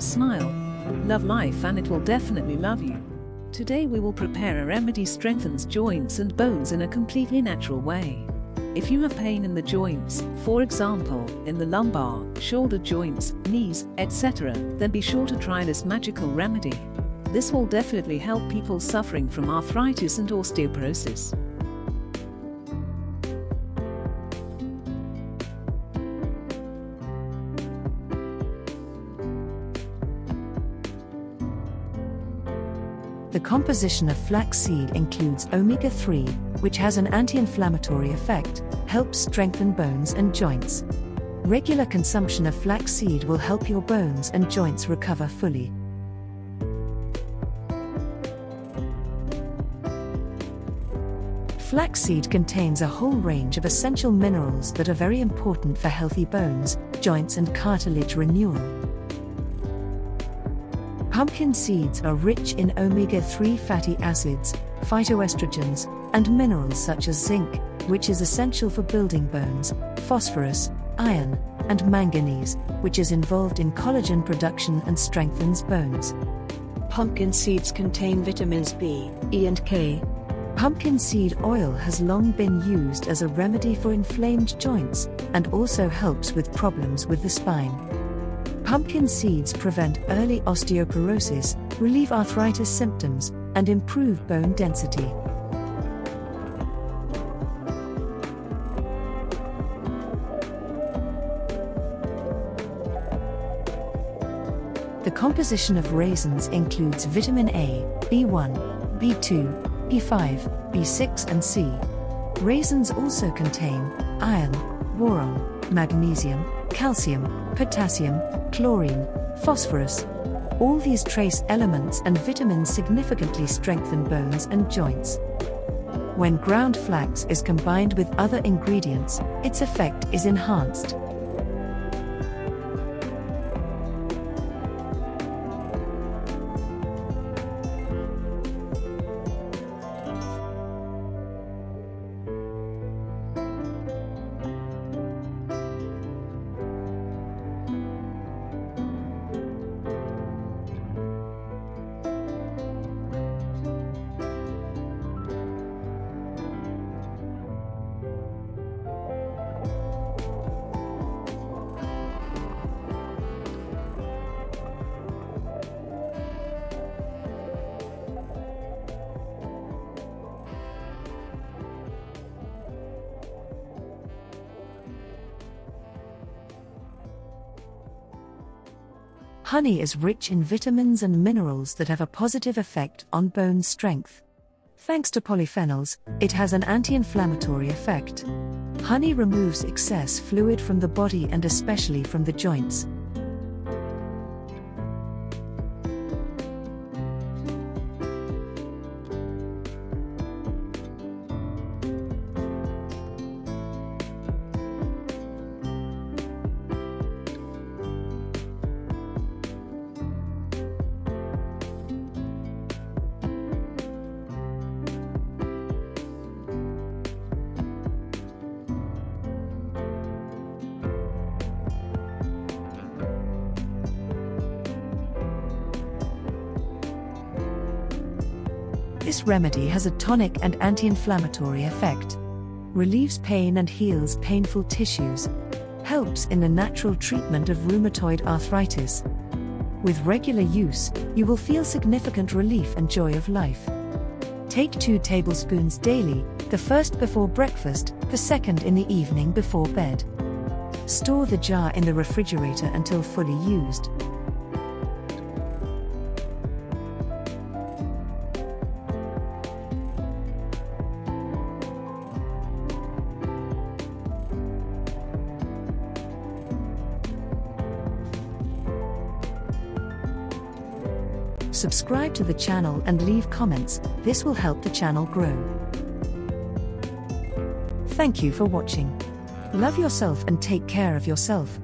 Smile, love life, and it will definitely love you. Today we will prepare a remedy that strengthens joints and bones in a completely natural way. If you have pain in the joints, for example, in the lumbar, shoulder joints, knees, etc., then be sure to try this magical remedy. This will definitely help people suffering from arthritis and osteoporosis. The composition of flaxseed includes omega-3, which has an anti-inflammatory effect, helps strengthen bones and joints. Regular consumption of flaxseed will help your bones and joints recover fully. Flaxseed contains a whole range of essential minerals that are very important for healthy bones, joints, and cartilage renewal. Pumpkin seeds are rich in omega-3 fatty acids, phytoestrogens, and minerals such as zinc, which is essential for building bones, phosphorus, iron, and manganese, which is involved in collagen production and strengthens bones. Pumpkin seeds contain vitamins B, E, and K. Pumpkin seed oil has long been used as a remedy for inflamed joints, and also helps with problems with the spine. Pumpkin seeds prevent early osteoporosis, relieve arthritis symptoms, and improve bone density. The composition of raisins includes vitamin A, B1, B2, B5, B6, and C. Raisins also contain iron, boron, magnesium, calcium, potassium, chlorine, phosphorus. All these trace elements and vitamins significantly strengthen bones and joints. When ground flax is combined with other ingredients, its effect is enhanced. Honey is rich in vitamins and minerals that have a positive effect on bone strength. Thanks to polyphenols, it has an anti-inflammatory effect. Honey removes excess fluid from the body and especially from the joints. This remedy has a tonic and anti-inflammatory effect, relieves pain and heals painful tissues, helps in the natural treatment of rheumatoid arthritis. With regular use, you will feel significant relief and joy of life. Take 2 tablespoons daily, the first before breakfast, the second in the evening before bed. Store the jar in the refrigerator until fully used. Subscribe to the channel and leave comments, this will help the channel grow. Thank you for watching. Love yourself and take care of yourself.